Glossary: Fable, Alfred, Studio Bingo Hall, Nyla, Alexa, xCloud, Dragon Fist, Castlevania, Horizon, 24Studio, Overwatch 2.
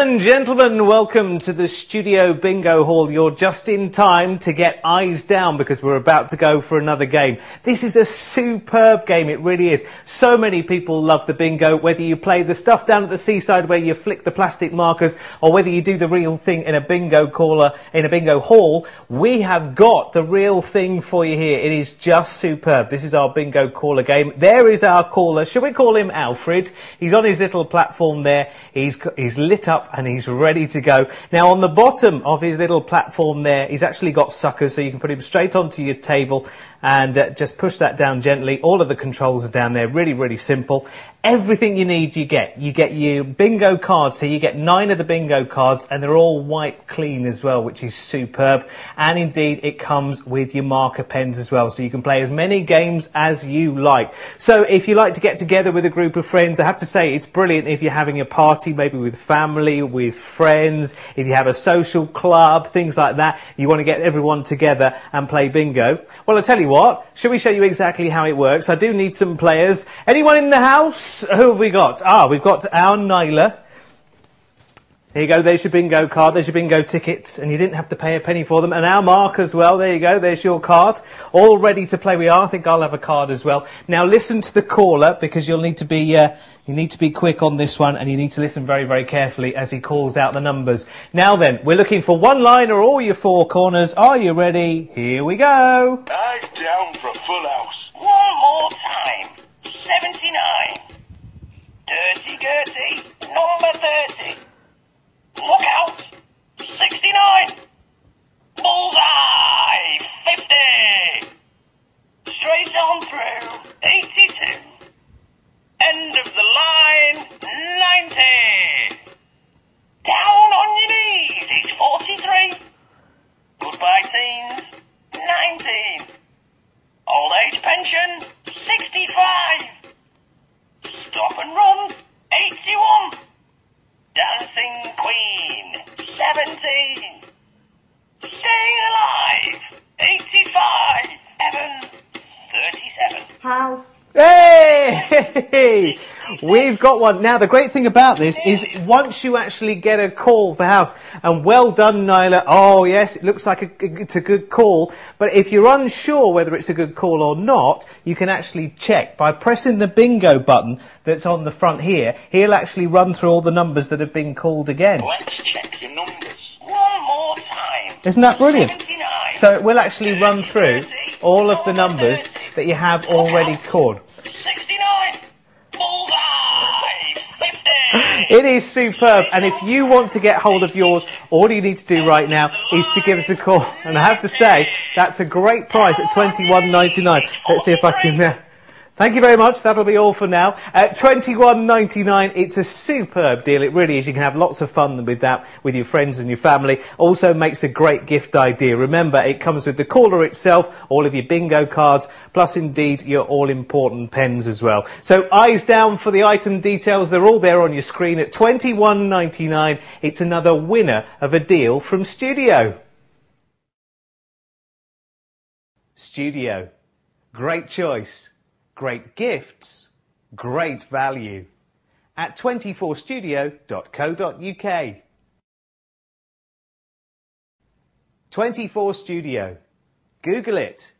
And gentlemen, welcome to the Studio Bingo Hall. You're just in time to get eyes down because we're about to go for another game. This is a superb game, it really is. So many people love the bingo, whether you play the stuff down at the seaside where you flick the plastic markers or whether you do the real thing in a bingo hall, we have got the real thing for you here. It is just superb. This is our bingo caller game. There is our caller. Shall we call him Alfred? He's on his little platform there. He's lit up and he's ready to go. Now on the bottom of his little platform there, he's actually got suckers, so you can put him straight onto your table and just push that down gently. All of the controls are down there, really, really simple. Everything you need you get. You get your bingo cards, so you get 9 of the bingo cards, and they're all wiped clean as well, which is superb. And indeed, it comes with your marker pens as well, so you can play as many games as you like. So if you like to get together with a group of friends, I have to say it's brilliant if you're having a party, maybe with family, with friends, if you have a social club, things like that. You want to get everyone together and play bingo. Well, I'll tell you what, shall we show you exactly how it works? I do need some players. Anyone in the house? Who have we got? We've got our Nyla. There you go, there's your bingo card, there's your bingo tickets, and you didn't have to pay a penny for them. And our mark as well, there you go, there's your card. All ready to play we are. I think I'll have a card as well. Now listen to the caller, because you'll need to be quick on this one, and you need to listen very, very carefully as he calls out the numbers. Now then, we're looking for one line or all your four corners. Are you ready? Here we go. Eyes down for a full house. One more time. 79. Dirty Gertie, number 30. Look out! 69! Bullseye! 50! Straight on through, 82. End of the line, 90. Down on your knees, it's 43. Goodbye teens, 19. Old age pension, 65. Stop and run, 81. Dancing Queen, 17. Staying Alive, 85. Heaven, 37. House. Hey! We've got one. Now, the great thing about this is once you actually get a call for house, and well done, Nyla. Oh, yes, it looks like it's a good call. But if you're unsure whether it's a good call or not, you can actually check by pressing the bingo button that's on the front here. He'll actually run through all the numbers that have been called again. Let's check your numbers one more time. Isn't that brilliant? 79. So it will actually run through all of the numbers that you have already called. 69. It is superb, and if you want to get hold of yours, all you need to do right now is to give us a call. And I have to say, that's a great price at £21.99. Let's see if I can... thank you very much, that'll be all for now. At £21.99, it's a superb deal, it really is. You can have lots of fun with that, with your friends and your family. Also makes a great gift idea. Remember, it comes with the caller itself, all of your bingo cards, plus indeed your all-important pens as well. So eyes down for the item details, they're all there on your screen. At £21.99, it's another winner of a deal from Studio. Studio. Great choice. Great gifts, great value. At 24studio.co.uk. 24studio. Google it.